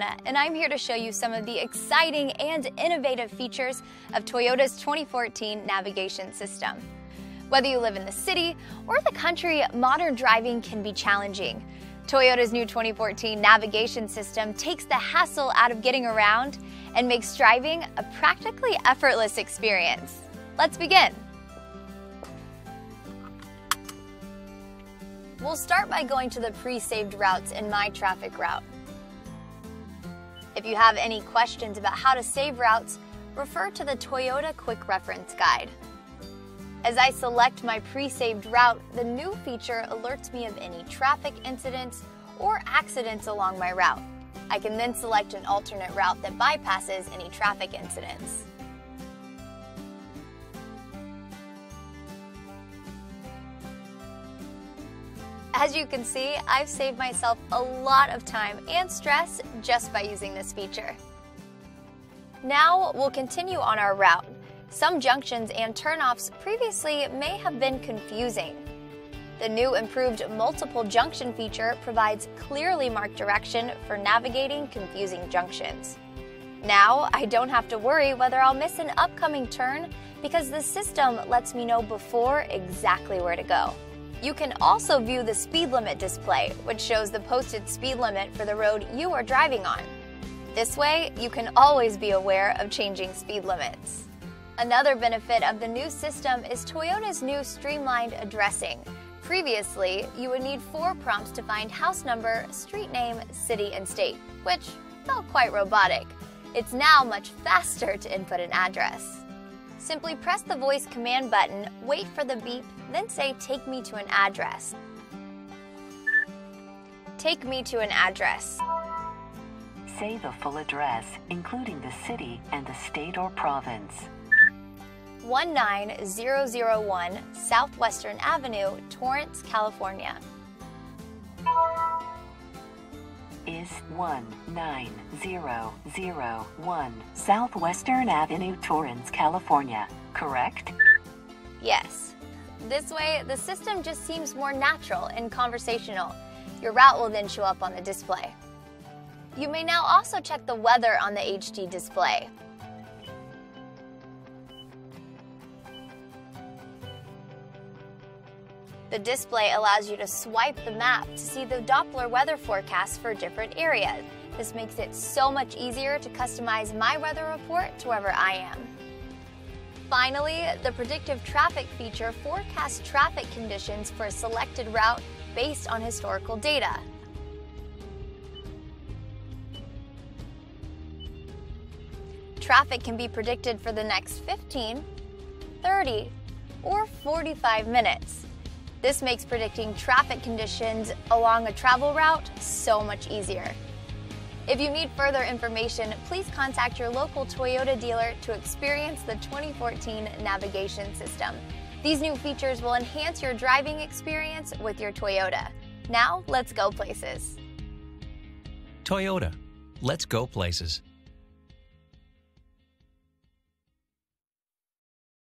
Hannah, and I'm here to show you some of the exciting and innovative features of Toyota's 2014 navigation system. Whether you live in the city or the country, modern driving can be challenging. Toyota's new 2014 navigation system takes the hassle out of getting around and makes driving a practically effortless experience. Let's begin. We'll start by going to the pre-saved routes in My Traffic Route. If you have any questions about how to save routes, refer to the Toyota Quick Reference Guide. As I select my pre-saved route, the new feature alerts me of any traffic incidents or accidents along my route. I can then select an alternate route that bypasses any traffic incidents. As you can see, I've saved myself a lot of time and stress just by using this feature. Now we'll continue on our route. Some junctions and turnoffs previously may have been confusing. The new improved multiple junction feature provides clearly marked direction for navigating confusing junctions. Now I don't have to worry whether I'll miss an upcoming turn because the system lets me know before exactly where to go. You can also view the speed limit display, which shows the posted speed limit for the road you are driving on. This way, you can always be aware of changing speed limits. Another benefit of the new system is Toyota's new streamlined addressing. Previously, you would need 4 prompts to find house number, street name, city, and state, which felt quite robotic. It's now much faster to input an address. Simply press the voice command button, wait for the beep, then say, "Take me to an address." Take me to an address. Say the full address, including the city and the state or province. 19001 Southwestern Avenue, Torrance, California. Is 19001 Southwestern Avenue, Torrance, California, correct? Yes. This way, the system just seems more natural and conversational. Your route will then show up on the display. You may now also check the weather on the HD display. The display allows you to swipe the map to see the Doppler weather forecast for different areas. This makes it so much easier to customize my weather report to wherever I am. Finally, the predictive traffic feature forecasts traffic conditions for a selected route based on historical data. Traffic can be predicted for the next 15, 30, or 45 minutes. This makes predicting traffic conditions along a travel route so much easier. If you need further information, please contact your local Toyota dealer to experience the 2014 navigation system. These new features will enhance your driving experience with your Toyota. Now, let's go places. Toyota, let's go places.